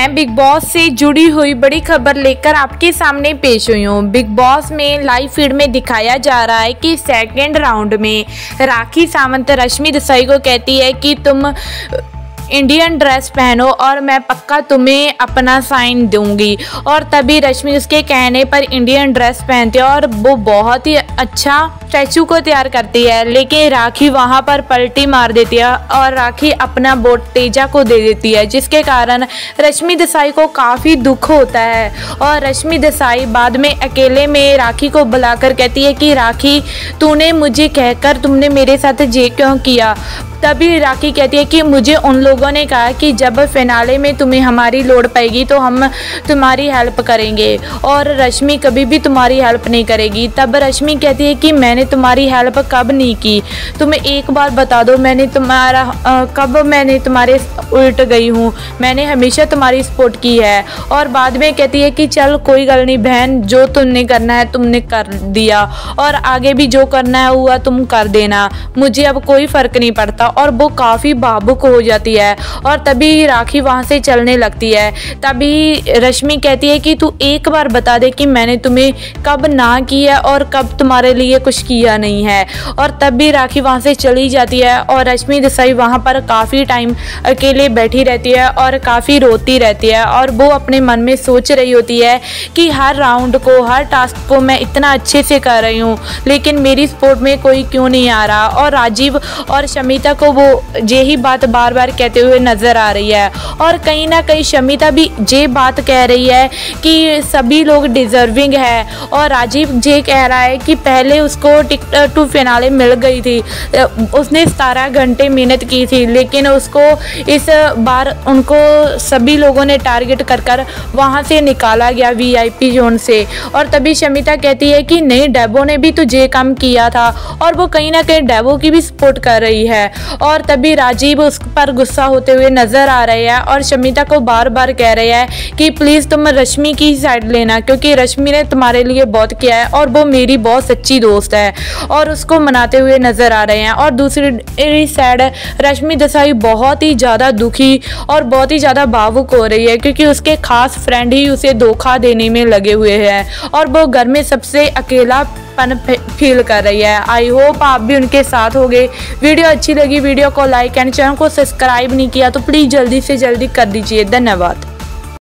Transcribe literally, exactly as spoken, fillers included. मैं big boss से जुड़ी हुई बड़ी खबर लेकर आपके सामने पेश हुई हूँ। बिग बॉस में लाइव फीड में दिखाया जा रहा है कि सेकंड राउंड में राखी सावंत रश्मि देसाई को कहती है कि तुम इंडियन ड्रेस पहनो और मैं पक्का तुम्हें अपना साइन दूंगी, और तभी रश्मि उसके कहने पर इंडियन ड्रेस पहनती है और वो बहुत ही अच्छा स्टैचू को तैयार करती है। लेकिन राखी वहाँ पर पलटी मार देती है और राखी अपना बोट तेजा को दे देती है, जिसके कारण रश्मि देसाई को काफ़ी दुख होता है। और रश्मि देसाई बाद में अकेले में राखी को बुलाकर कहती है कि राखी तूने मुझे कहकर तुमने मेरे साथ ये क्यों किया। तभी राखी कहती है कि मुझे उन लोगों ने कहा कि जब फिनाले में तुम्हें हमारी लोड पड़ेगी तो हम तुम्हारी हेल्प करेंगे और रश्मि कभी भी तुम्हारी हेल्प नहीं करेगी। तब रश्मि कहती है कि मैंने तुम्हारी हेल्प कब नहीं की, तुम एक बार बता दो मैंने तुम्हारा आ, कब मैंने तुम्हारे उल्ट गई हूँ, मैंने हमेशा तुम्हारी सपोर्ट की है। और बाद में कहती है कि चल कोई गल नहीं बहन, जो तुमने करना है तुमने कर दिया और आगे भी जो करना है हुआ तुम कर देना, मुझे अब कोई फ़र्क नहीं पड़ता। और वो काफ़ी भावुक हो जाती है और तभी राखी वहाँ से चलने लगती है। तभी रश्मि कहती है कि तू एक बार बता दे कि मैंने तुम्हें कब ना किया और कब तुम्हारे लिए कुछ किया नहीं है। और तभी राखी वहाँ से चली जाती है और रश्मि देसाई वहाँ पर काफ़ी टाइम अकेले बैठी रहती है और काफ़ी रोती रहती है। और वो अपने मन में सोच रही होती है कि हर राउंड को, हर टास्क को मैं इतना अच्छे से कर रही हूँ लेकिन मेरी सपोर्ट में कोई क्यों नहीं आ रहा। और राजीव और शमिता को वो यही बात बार बार कहते हुए नज़र आ रही है और कहीं ना कहीं शमिता भी ये बात कह रही है कि सभी लोग डिजर्विंग है। और राजीव ये कह रहा है कि पहले उसको टिकट टू फिनाले मिल गई थी, उसने सतारह घंटे मेहनत की थी, लेकिन उसको इस बार उनको सभी लोगों ने टारगेट कर कर वहाँ से निकाला गया वी आई पी जोन से। और तभी शमिता कहती है कि नहीं, डैबो ने भी तो ये काम किया था और वो कहीं ना कहीं डैबो की भी सपोर्ट कर रही है। और तभी राजीव उस पर गुस्सा होते हुए नज़र आ रहे हैं और शमिता को बार बार कह रही है कि प्लीज़ तुम रश्मि की साइड लेना, क्योंकि रश्मि ने तुम्हारे लिए बहुत किया है और वो मेरी बहुत सच्ची दोस्त है, और उसको मनाते हुए नज़र आ रहे हैं। और दूसरी साइड रश्मि देसाई बहुत ही ज़्यादा दुखी और बहुत ही ज़्यादा भावुक हो रही है, क्योंकि उसके खास फ्रेंड ही उसे धोखा देने में लगे हुए हैं और वो घर में सबसे अकेला फील कर रही है। आई होप आप भी उनके साथ होगे। वीडियो अच्छी लगी वीडियो को लाइक एंड चैनल को सब्सक्राइब नहीं किया तो प्लीज़ जल्दी से जल्दी कर दीजिए। धन्यवाद।